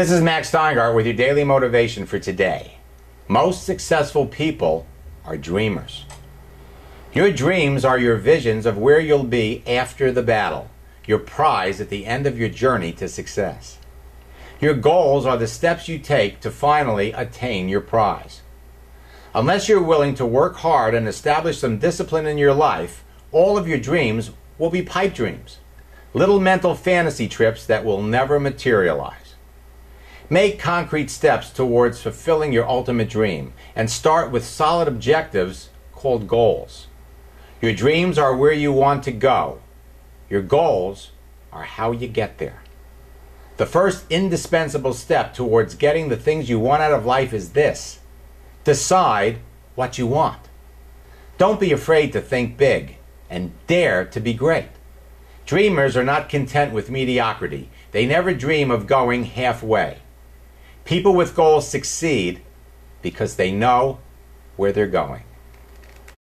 This is Max Steingart with your daily motivation for today. Most successful people are dreamers. Your dreams are your visions of where you'll be after the battle, your prize at the end of your journey to success. Your goals are the steps you take to finally attain your prize. Unless you're willing to work hard and establish some discipline in your life, all of your dreams will be pipe dreams, little mental fantasy trips that will never materialize. Make concrete steps towards fulfilling your ultimate dream and start with solid objectives called goals. Your dreams are where you want to go. Your goals are how you get there. The first indispensable step towards getting the things you want out of life is this: decide what you want. Don't be afraid to think big and dare to be great. Dreamers are not content with mediocrity. They never dream of going halfway. People with goals succeed because they know where they're going.